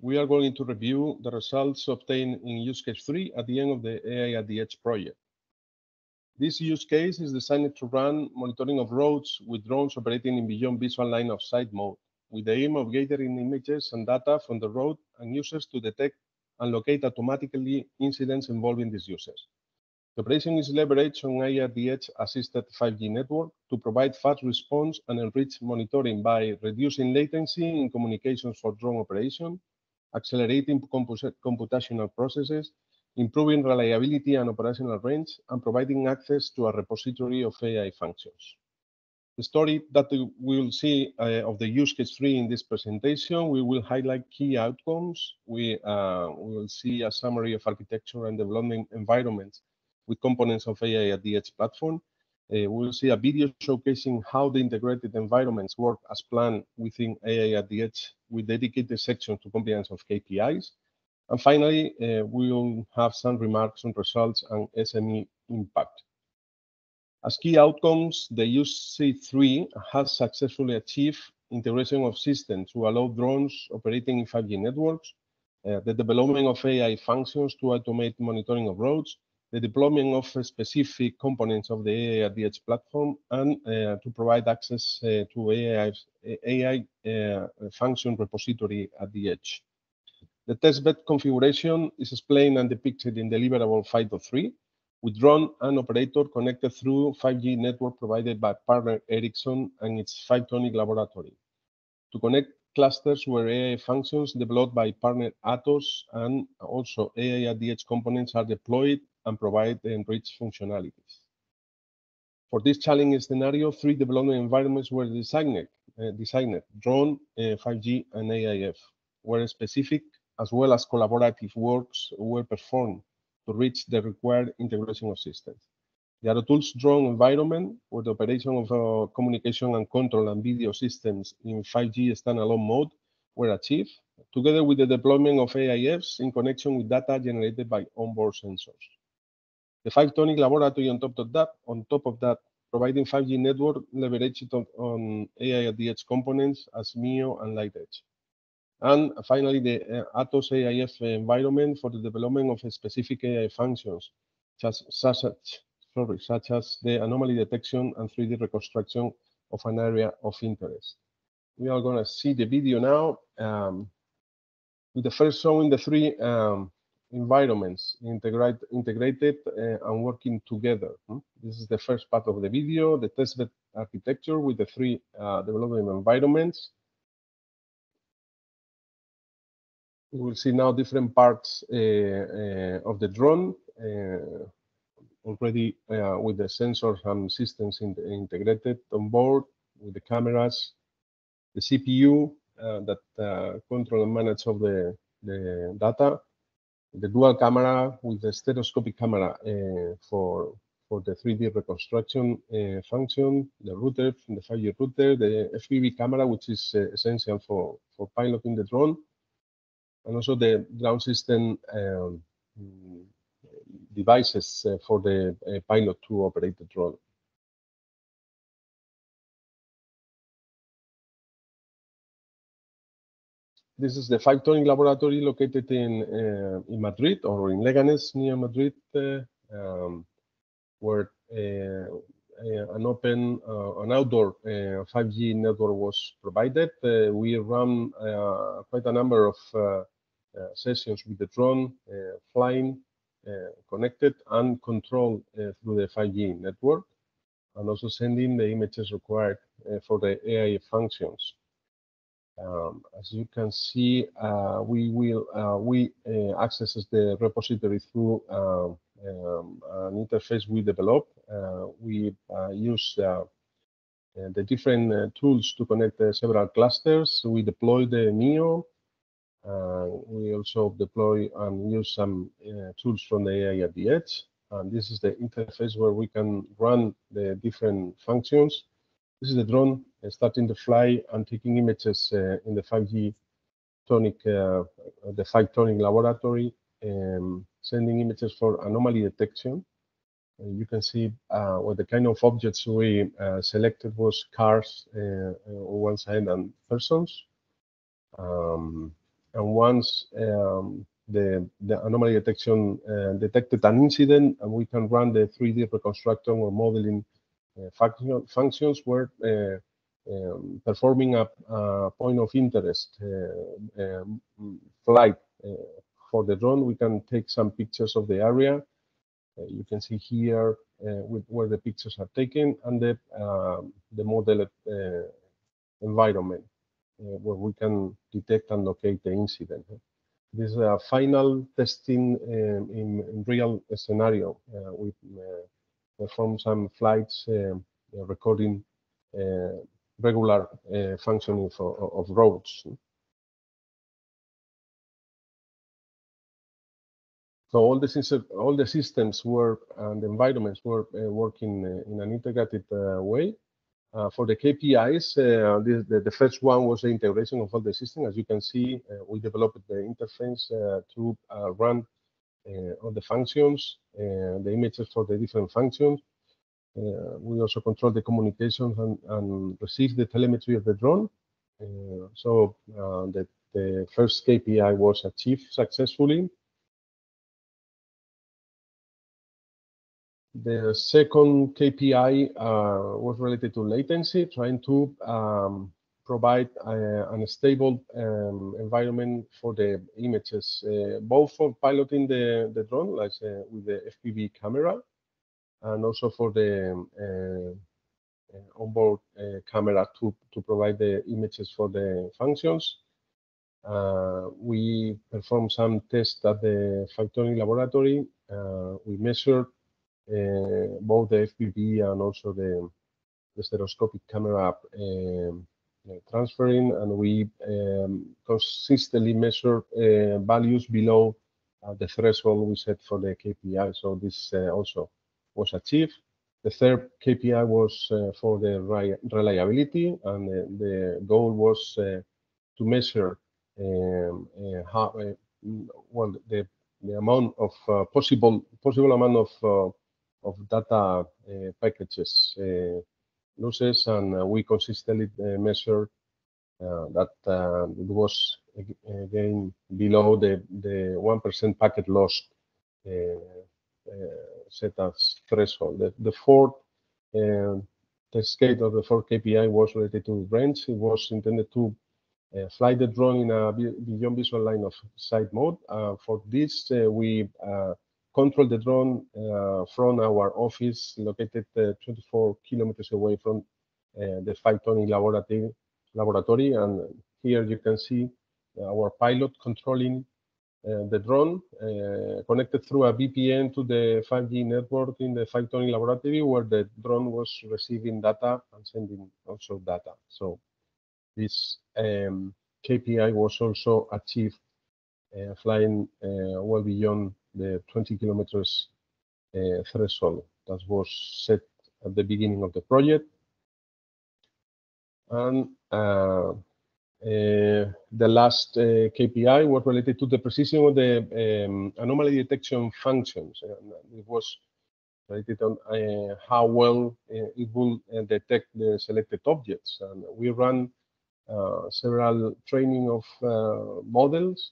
we are going to review the results obtained in use case 3 at the end of the AI@EDGE project. This use case is designed to run monitoring of roads with drones operating in beyond visual line of sight mode, with the aim of gathering images and data from the road and users to detect and locate automatically incidents involving these users. The operation is leveraged on AI@EDGE assisted 5G network to provide fast response and enrich monitoring by reducing latency in communications for drone operation, accelerating computational processes, improving reliability and operational range, and providing access to a repository of AI functions. The story that we will see of the use case 3 in this presentation, we will highlight key outcomes. We will see a summary of architecture and development environments with components of AI@EDGE platform. We'll see a video showcasing how the integrated environments work as planned within AI@EDGE with dedicated sections to compliance of KPIs. And finally, we'll have some remarks on results and SME impact. As key outcomes, the UC3 has successfully achieved integration of systems to allow drones operating in 5G networks, the development of AI functions to automate monitoring of roads, the deployment of specific components of the AI@EDGE platform, and to provide access to AI function repository at the edge. The testbed configuration is explained and depicted in deliverable 5.3, with drone and operator connected through 5G network provided by partner Ericsson and its 5Tonic laboratory, to connect clusters where AI functions developed by partner Atos and also AI@EDGE components are deployed and provide enriched functionalities. For this challenging scenario, 3 development environments were designed, drone, 5G, and AIF, where specific as well as collaborative works were performed to reach the required integration of systems. The Aerotools drone environment, where the operation of communication and control and video systems in 5G standalone mode were achieved, together with the deployment of AIFs in connection with data generated by onboard sensors. The 5Tonic laboratory on top of that, providing 5G network leveraged on AI@EDGE components as MEAO and LightEdge. And finally, the Atos AIF environment for the development of specific AI functions, such as the anomaly detection and 3D reconstruction of an area of interest. We are going to see the video now, with the first showing the 3 environments integrated and working together. This is the first part of the video, the testbed architecture with the 3 development environments. We will see now different parts of the drone, already with the sensors and systems integrated on board, with the cameras, the CPU that control and manage of the data, the dual camera with the stereoscopic camera for the 3D reconstruction function, the router, the 5G router, the FPV camera, which is essential for piloting the drone, and also the ground system devices for the pilot to operate the drone. This is the 5Tonic laboratory located in Madrid, or in Leganés, near Madrid, where an outdoor 5G network was provided. We ran quite a number of sessions with the drone, flying, connected and controlled through the 5G network, and also sending the images required for the AI functions. As you can see, we access the repository through an interface we develop. We use the different tools to connect several clusters. We deploy the MEAO. We also deploy and use some tools from the AI@EDGE. And this is the interface where we can run the different functions. This is the drone starting to fly and taking images in the 5Tonic laboratory, sending images for anomaly detection. You can see what the kind of objects we selected was cars on one side and persons. And once the anomaly detection detected an incident, and we can run the 3D reconstruction or modeling functions where performing a point of interest flight for the drone. We can take some pictures of the area. You can see here where the pictures are taken and the modeled environment where we can detect and locate the incident. This is a final testing in real scenario. We perform some flights recording regular functioning of roads. So all the systems were and environments were working in an integrated way. For the KPIs, the first one was the integration of all the systems. As you can see, we developed the interface to run all the functions, the images for the different functions. We also control the communications and receive the telemetry of the drone. So the first KPI was achieved successfully. The second KPI was related to latency, trying to provide a stable environment for the images, both for piloting the drone, like with the FPV camera, and also for the onboard camera to provide the images for the functions. We performed some tests at the Phytonic laboratory. We measured both the FPV and also the stereoscopic camera transferring, and we consistently measure values below the threshold we set for the KPI. So this also was achieved. The third KPI was for the reliability, and the goal was to measure the amount of possible amount of data packages losses, and we consistently measured that it was again below the 1% packet loss set as threshold. The fourth cascade of the fourth KPI was related to range. It was intended to fly the drone in a beyond visual line of sight mode. For this, we control the drone from our office located 24 kilometers away from the Phytonic laboratory. And here you can see our pilot controlling the drone connected through a VPN to the 5G network in the Phytonic laboratory, where the drone was receiving data and sending also data. So this KPI was also achieved flying well beyond the 20 kilometers threshold that was set at the beginning of the project. And the last KPI was related to the precision of the anomaly detection functions. It was related on how well it will detect the selected objects. And we ran several training of models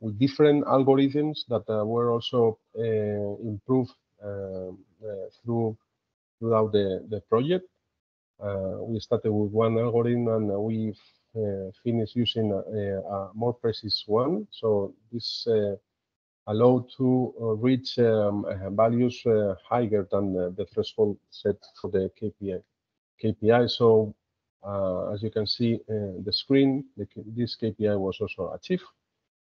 with different algorithms that were also improved throughout the project. We started with one algorithm and we finished using a more precise one. So this allowed to reach values higher than the threshold set for the KPI. So as you can see the screen, this KPI was also achieved.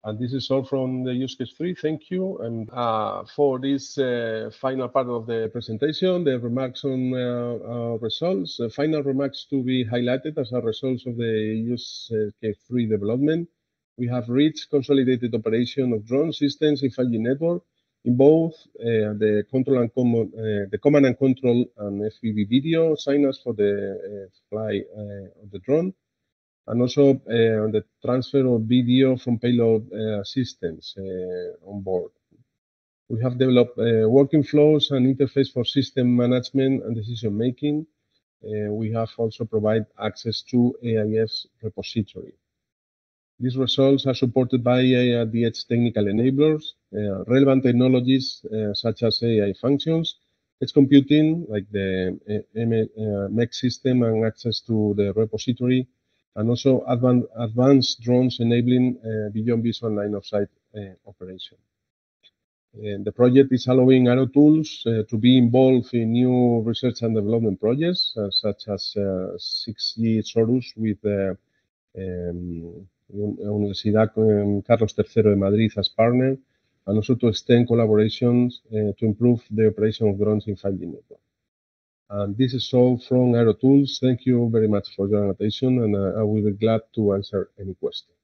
And this is all from the use case 3. Thank you. And for this final part of the presentation, the remarks on results. The final remarks to be highlighted as a result of the use case 3 development. We have reached consolidated operation of drone systems in 5G network in both the command and control and FPV video signals for the fly of the drone, and also the transfer of video from payload systems on board. We have developed working flows and interface for system management and decision making. We have also provided access to AIS repository. These results are supported by AI@EDGE technical enablers, relevant technologies such as AI functions, edge computing, like the MEC system and access to the repository, and also advanced drones enabling beyond visual line of sight operation. And the project is allowing Aerotools to be involved in new research and development projects, such as 6G SORUS with the Universidad Carlos III de Madrid as partner, and also to extend collaborations to improve the operation of drones in 5G network. And this is all from Aerotools. Thank you very much for your attention, and I will be glad to answer any questions.